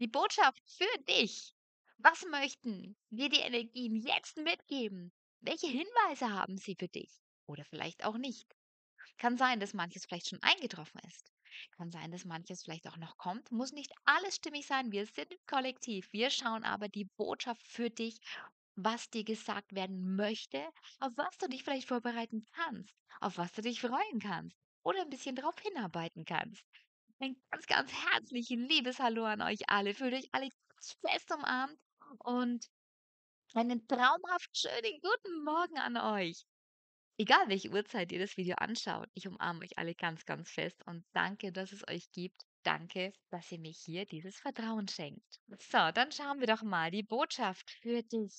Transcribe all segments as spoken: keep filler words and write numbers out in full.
Die Botschaft für dich. Was möchten dir die Energien jetzt mitgeben? Welche Hinweise haben sie für dich? Oder vielleicht auch nicht. Kann sein, dass manches vielleicht schon eingetroffen ist. Kann sein, dass manches vielleicht auch noch kommt. Muss nicht alles stimmig sein. Wir sind im Kollektiv. Wir schauen aber die Botschaft für dich, was dir gesagt werden möchte, auf was du dich vielleicht vorbereiten kannst, auf was du dich freuen kannst oder ein bisschen drauf hinarbeiten kannst. Ein ganz, ganz herzlichen Liebeshallo an euch alle. Fühlt euch alle fest umarmt und einen traumhaft schönen guten Morgen an euch. Egal, welche Uhrzeit ihr das Video anschaut, ich umarme euch alle ganz, ganz fest und danke, dass es euch gibt. Danke, dass ihr mir hier dieses Vertrauen schenkt. So, dann schauen wir doch mal die Botschaft für dich.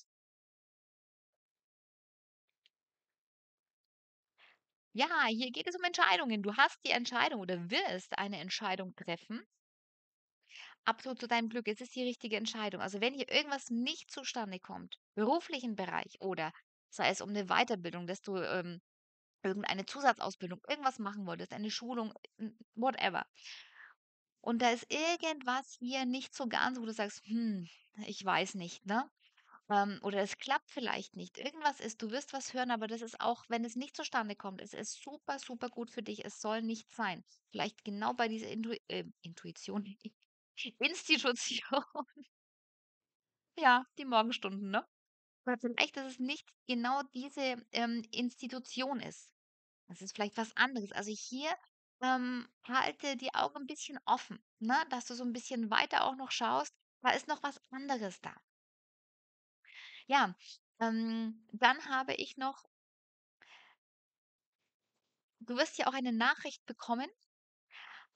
Ja, hier geht es um Entscheidungen. Du hast die Entscheidung oder wirst eine Entscheidung treffen. Absolut zu deinem Glück. Es ist die richtige Entscheidung. Also wenn hier irgendwas nicht zustande kommt, beruflichen Bereich oder sei es um eine Weiterbildung, dass du ähm, irgendeine Zusatzausbildung, irgendwas machen wolltest, eine Schulung, whatever. Und da ist irgendwas hier nicht so ganz, wo du sagst, hm, ich weiß nicht, ne? Oder es klappt vielleicht nicht. Irgendwas ist, du wirst was hören, aber das ist auch, wenn es nicht zustande kommt, es ist super, super gut für dich. Es soll nicht sein. Vielleicht genau bei dieser Intu äh, Intuition, Institution. Ja, die Morgenstunden, ne? Oder vielleicht, dass es nicht genau diese ähm, Institution ist. Das ist vielleicht was anderes. Also hier ähm, halte die Augen ein bisschen offen, ne? Dass du so ein bisschen weiter auch noch schaust. Da ist noch was anderes da. Ja, ähm, dann habe ich noch, du wirst ja auch eine Nachricht bekommen,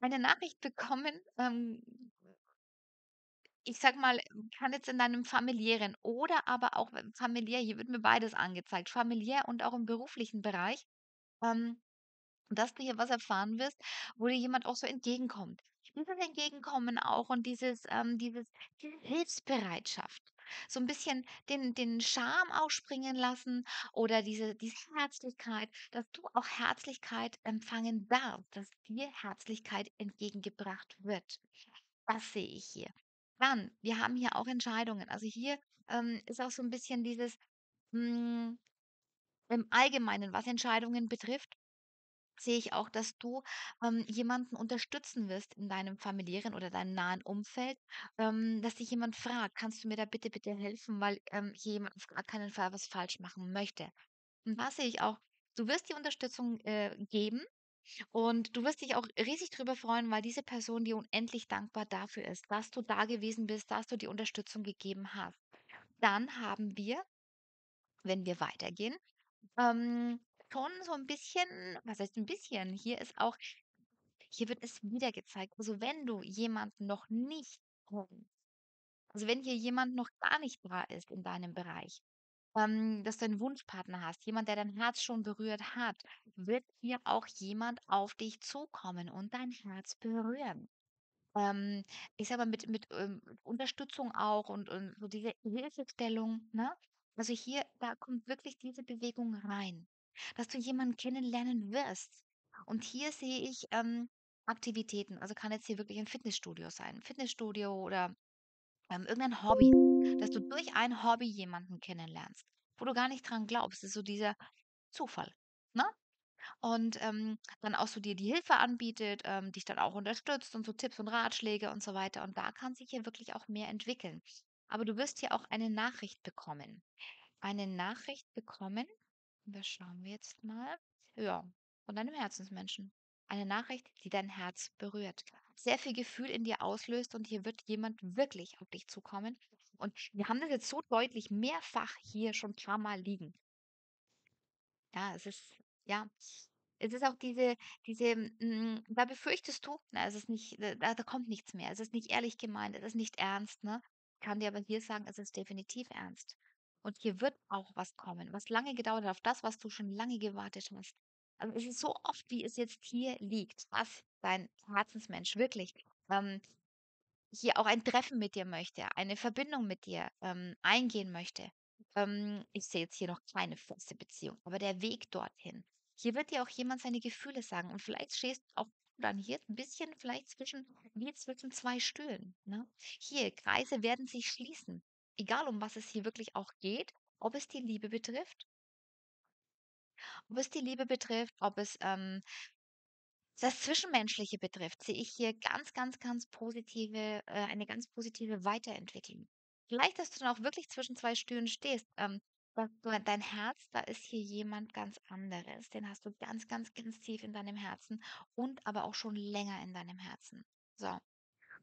eine Nachricht bekommen, ähm, ich sag mal, kann jetzt in deinem familiären oder aber auch familiär, hier wird mir beides angezeigt, familiär und auch im beruflichen Bereich, ähm, dass du hier was erfahren wirst, wo dir jemand auch so entgegenkommt. Dieses Entgegenkommen auch und dieses, ähm, dieses, diese Hilfsbereitschaft. So ein bisschen den, den Charme ausspringen lassen oder diese, diese Herzlichkeit, dass du auch Herzlichkeit empfangen darfst, dass dir Herzlichkeit entgegengebracht wird. Das sehe ich hier. Dann, wir haben hier auch Entscheidungen. Also hier ähm, ist auch so ein bisschen dieses mh, im Allgemeinen, was Entscheidungen betrifft, sehe ich auch, dass du ähm, jemanden unterstützen wirst in deinem familiären oder deinem nahen Umfeld, ähm, dass dich jemand fragt, kannst du mir da bitte, bitte helfen, weil ähm, hier jemand auf gar keinen Fall was falsch machen möchte. Und da sehe ich auch, du wirst die Unterstützung äh, geben und du wirst dich auch riesig drüber freuen, weil diese Person dir unendlich dankbar dafür ist, dass du da gewesen bist, dass du die Unterstützung gegeben hast. Dann haben wir, wenn wir weitergehen, ähm, schon so ein bisschen, was heißt ein bisschen, hier ist auch, hier wird es wieder gezeigt, also wenn du jemanden noch nicht, also wenn hier jemand noch gar nicht da ist in deinem Bereich, ähm, dass du einen Wunschpartner hast, jemand, der dein Herz schon berührt hat, wird hier auch jemand auf dich zukommen und dein Herz berühren. Ähm, ich sage mal, mit, mit ähm, Unterstützung auch und, und so diese Hilfestellung, ne? Also hier, da kommt wirklich diese Bewegung rein, dass du jemanden kennenlernen wirst. Und hier sehe ich ähm, Aktivitäten, also kann jetzt hier wirklich ein Fitnessstudio sein, Fitnessstudio oder ähm, irgendein Hobby, dass du durch ein Hobby jemanden kennenlernst, wo du gar nicht dran glaubst. Das ist so dieser Zufall, ne? Und ähm, dann auch so dir die Hilfe anbietet, ähm, dich dann auch unterstützt und so Tipps und Ratschläge und so weiter. Und da kann sich hier wirklich auch mehr entwickeln. Aber du wirst hier auch eine Nachricht bekommen. Eine Nachricht bekommen, das schauen wir jetzt mal. Ja, von deinem Herzensmenschen. Eine Nachricht, die dein Herz berührt. Sehr viel Gefühl in dir auslöst und hier wird jemand wirklich auf dich zukommen. Und wir haben das jetzt so deutlich mehrfach hier schon ein paar Mal liegen. Ja, es ist, ja, es ist auch diese, diese, mh, da befürchtest du, na, es ist nicht, da, da kommt nichts mehr. Es ist nicht ehrlich gemeint, es ist nicht ernst, ne? Ich kann dir aber hier sagen, es ist definitiv ernst. Und hier wird auch was kommen, was lange gedauert hat, auf das, was du schon lange gewartet hast. Also es ist so oft, wie es jetzt hier liegt, was dein Herzensmensch wirklich ähm, hier auch ein Treffen mit dir möchte, eine Verbindung mit dir ähm, eingehen möchte. Ähm, ich sehe jetzt hier noch keine feste Beziehung, aber der Weg dorthin. Hier wird dir auch jemand seine Gefühle sagen und vielleicht stehst du auch planiert, ein bisschen vielleicht zwischen, wie zwischen zwei Stühlen. Ne? Hier, Kreise werden sich schließen, egal um was es hier wirklich auch geht, ob es die Liebe betrifft, ob es die Liebe betrifft, ob es ähm, das Zwischenmenschliche betrifft, sehe ich hier ganz, ganz, ganz positive, äh, eine ganz positive Weiterentwicklung. Vielleicht, dass du dann auch wirklich zwischen zwei Stühlen stehst. Ähm, dass du- dein Herz, da ist hier jemand ganz anderes. Den hast du ganz, ganz, ganz tief in deinem Herzen und aber auch schon länger in deinem Herzen. So,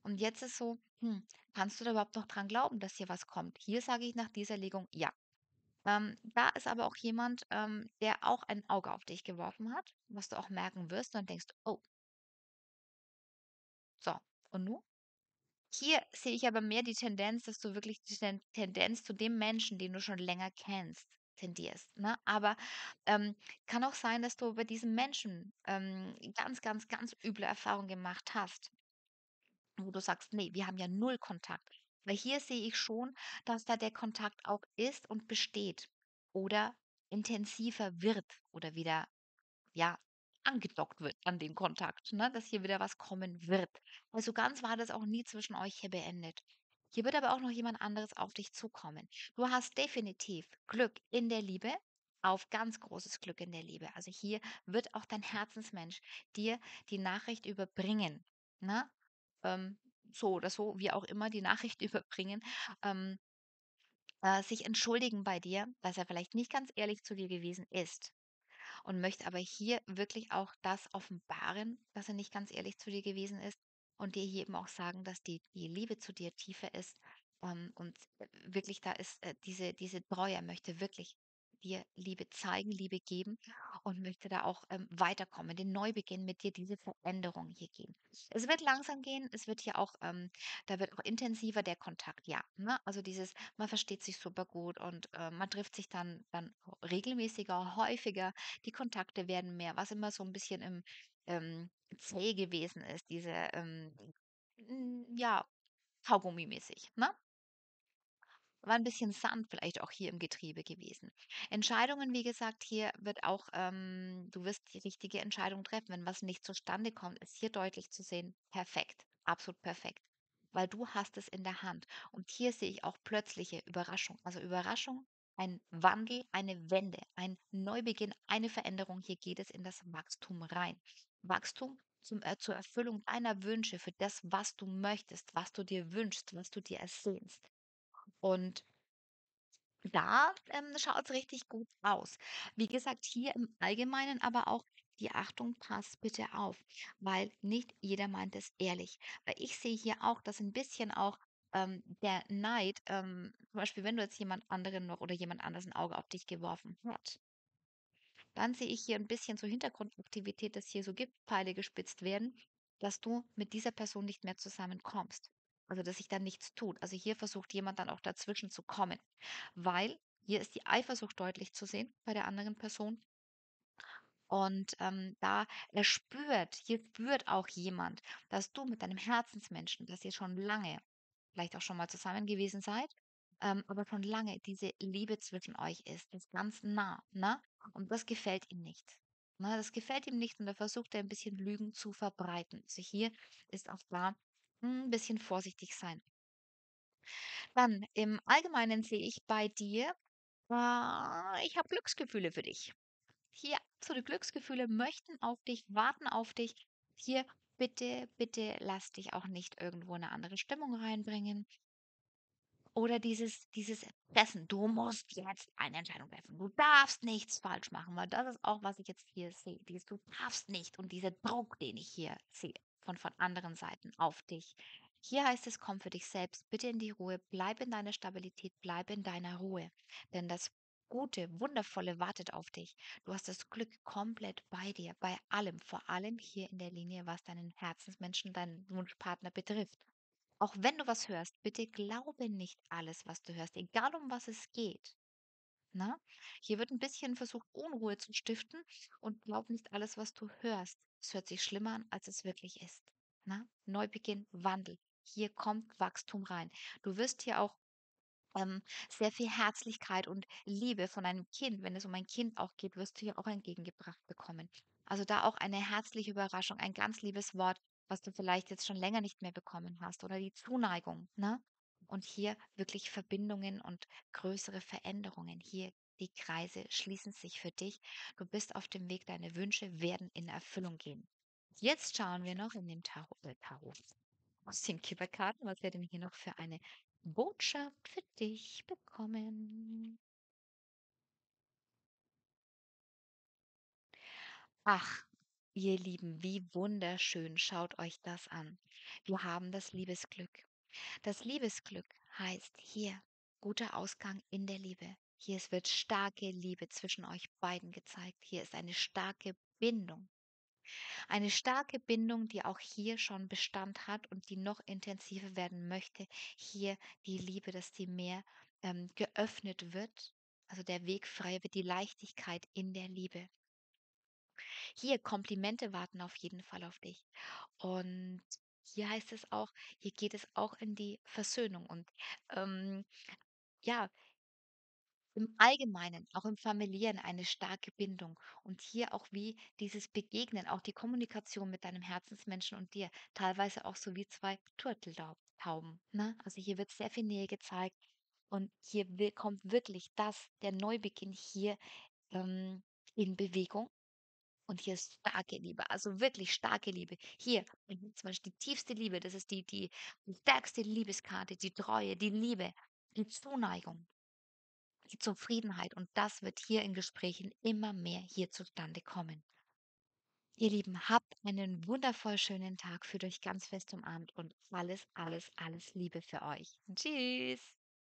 und jetzt ist so, hm, kannst du da überhaupt noch dran glauben, dass hier was kommt? Hier sage ich nach dieser Legung ja. Ähm, da ist aber auch jemand, ähm, der auch ein Auge auf dich geworfen hat, was du auch merken wirst und dann denkst, oh, so, und nun? Hier sehe ich aber mehr die Tendenz, dass du wirklich die Ten- Tendenz zu dem Menschen, den du schon länger kennst, tendierst. Ne? Aber ähm, kann auch sein, dass du bei diesem Menschen ähm, ganz, ganz, ganz üble Erfahrungen gemacht hast, wo du sagst, nee, wir haben ja null Kontakt. Weil hier sehe ich schon, dass da der Kontakt auch ist und besteht oder intensiver wird oder wieder, ja, angedockt wird an den Kontakt, ne? Dass hier wieder was kommen wird. Also ganz war das auch nie zwischen euch hier beendet. Hier wird aber auch noch jemand anderes auf dich zukommen. Du hast definitiv Glück in der Liebe, auf ganz großes Glück in der Liebe. Also hier wird auch dein Herzensmensch dir die Nachricht überbringen. Ne? Ähm, so oder so, wie auch immer, die Nachricht überbringen. Ähm, äh, sich entschuldigen bei dir, dass er vielleicht nicht ganz ehrlich zu dir gewesen ist und möchte aber hier wirklich auch das offenbaren, dass er nicht ganz ehrlich zu dir gewesen ist und dir hier eben auch sagen, dass die, die Liebe zu dir tiefer ist ähm, und äh, wirklich da ist äh, diese, diese Treue, er möchte wirklich dir Liebe zeigen, Liebe geben und möchte da auch ähm, weiterkommen, den Neubeginn mit dir, diese Veränderung hier geben. Es wird langsam gehen, es wird hier auch, ähm, da wird auch intensiver der Kontakt, ja. Ne? Also dieses, man versteht sich super gut und äh, man trifft sich dann, dann regelmäßiger, häufiger, die Kontakte werden mehr, was immer so ein bisschen im ähm, zäh gewesen ist, diese, ähm, n- ja, Kaugummi-mäßig, ne? War ein bisschen Sand vielleicht auch hier im Getriebe gewesen. Entscheidungen, wie gesagt, hier wird auch, ähm, du wirst die richtige Entscheidung treffen. Wenn was nicht zustande kommt, ist hier deutlich zu sehen, perfekt, absolut perfekt. Weil du hast es in der Hand. Und hier sehe ich auch plötzliche Überraschung. Also Überraschung, ein Wandel, eine Wende, ein Neubeginn, eine Veränderung. Hier geht es in das Wachstum rein. Wachstum zum, äh, zur Erfüllung deiner Wünsche für das, was du möchtest, was du dir wünschst, was du dir ersehnst. Und da ähm, schaut es richtig gut aus. Wie gesagt, hier im Allgemeinen aber auch die Achtung, passt bitte auf, weil nicht jeder meint es ehrlich. Weil ich sehe hier auch, dass ein bisschen auch ähm, der Neid, ähm, zum Beispiel, wenn du jetzt jemand anderen noch oder jemand anders ein Auge auf dich geworfen hat, dann sehe ich hier ein bisschen so Hintergrundaktivität, dass hier so Giftpfeile gespitzt werden, dass du mit dieser Person nicht mehr zusammenkommst. Also, dass sich dann nichts tut. Also, hier versucht jemand dann auch dazwischen zu kommen, weil hier ist die Eifersucht deutlich zu sehen bei der anderen Person. Und ähm, da er spürt, hier spürt auch jemand, dass du mit deinem Herzensmenschen, dass ihr schon lange, vielleicht auch schon mal zusammen gewesen seid, ähm, aber schon lange diese Liebe zwischen euch ist, das ist ganz nah, ne? Und das gefällt ihm nicht. Ne? Das gefällt ihm nicht und da versucht er ein bisschen Lügen zu verbreiten. Also hier ist auch da hm, ein bisschen vorsichtig sein. Dann im Allgemeinen sehe ich bei dir, äh, ich habe Glücksgefühle für dich. Hier absolute Glücksgefühle möchten auf dich, warten auf dich. Hier bitte, bitte lass dich auch nicht irgendwo in eine andere Stimmung reinbringen. Oder dieses, dieses Erpressen, du musst jetzt eine Entscheidung treffen. Du darfst nichts falsch machen, weil das ist auch, was ich jetzt hier sehe. Dieses, du darfst nicht und dieser Druck, den ich hier sehe, von, von anderen Seiten auf dich. Hier heißt es, komm für dich selbst, bitte in die Ruhe, bleib in deiner Stabilität, bleib in deiner Ruhe. Denn das Gute, Wundervolle wartet auf dich. Du hast das Glück komplett bei dir, bei allem, vor allem hier in der Linie, was deinen Herzensmenschen, deinen Wunschpartner betrifft. Auch wenn du was hörst, bitte glaube nicht alles, was du hörst, egal um was es geht. Na? Hier wird ein bisschen versucht, Unruhe zu stiften und glaub nicht alles, was du hörst. Es hört sich schlimmer an, als es wirklich ist. Na? Neubeginn, Wandel. Hier kommt Wachstum rein. Du wirst hier auch ähm, sehr viel Herzlichkeit und Liebe von einem Kind, wenn es um ein Kind auch geht, wirst du hier auch entgegengebracht bekommen. Also da auch eine herzliche Überraschung, ein ganz liebes Wort, was du vielleicht jetzt schon länger nicht mehr bekommen hast oder die Zuneigung, ne? Und hier wirklich Verbindungen und größere Veränderungen. Hier die Kreise schließen sich für dich. Du bist auf dem Weg, deine Wünsche werden in Erfüllung gehen. Jetzt schauen wir noch in dem Tarot, äh, Tarot aus den Kipperkarten, was wir denn hier noch für eine Botschaft für dich bekommen. Ach, ihr Lieben, wie wunderschön, schaut euch das an. Wir haben das Liebesglück. Das Liebesglück heißt hier guter Ausgang in der Liebe. Hier wird starke Liebe zwischen euch beiden gezeigt. Hier ist eine starke Bindung. Eine starke Bindung, die auch hier schon Bestand hat und die noch intensiver werden möchte. Hier die Liebe, dass die mehr ähm, geöffnet wird. Also der Weg frei wird, die Leichtigkeit in der Liebe. Hier, Komplimente warten auf jeden Fall auf dich. Und hier heißt es auch, hier geht es auch in die Versöhnung. Und ähm, ja, im Allgemeinen, auch im Familiären eine starke Bindung. Und hier auch wie dieses Begegnen, auch die Kommunikation mit deinem Herzensmenschen und dir. Teilweise auch so wie zwei Turteltauben, ne? Also hier wird sehr viel Nähe gezeigt. Und hier will, kommt wirklich das, der Neubeginn hier ähm, in Bewegung. Und hier ist starke Liebe, also wirklich starke Liebe. Hier zum Beispiel die tiefste Liebe, das ist die, die, die stärkste Liebeskarte, die Treue, die Liebe, die Zuneigung, die Zufriedenheit. Und das wird hier in Gesprächen immer mehr hier zustande kommen. Ihr Lieben, habt einen wundervoll schönen Tag, fühlt euch ganz fest umarmt und alles, alles, alles Liebe für euch. Tschüss!